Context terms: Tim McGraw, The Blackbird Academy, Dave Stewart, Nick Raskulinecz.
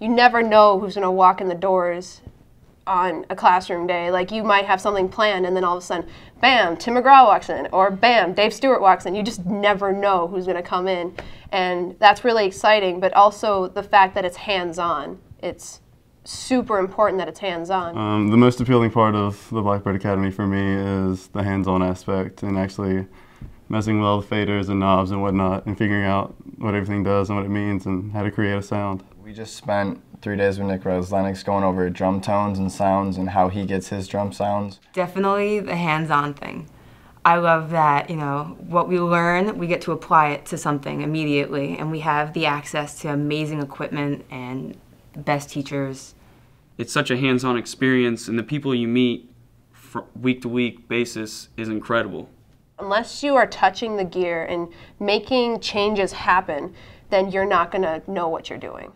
you never know who's going to walk in the doors on a classroom day. Like, you might have something planned, and then all of a sudden, bam, Tim McGraw walks in, or bam, Dave Stewart walks in. You just never know who's going to come in. And that's really exciting, but also the fact that it's hands-on. It's super important that it's hands-on. The most appealing part of the Blackbird Academy for me is the hands-on aspect, and actually messing with all the faders and knobs and whatnot, and figuring out what everything does and what it means and how to create a sound. We just spent 3 days with Nick Raskulinecz going over drum tones and sounds and how he gets his drum sounds. Definitely the hands-on thing. I love that, you know, what we learn, we get to apply it to something immediately, and we have the access to amazing equipment and the best teachers. It's such a hands-on experience, and the people you meet from week to week basis is incredible. Unless you are touching the gear and making changes happen, then you're not going to know what you're doing.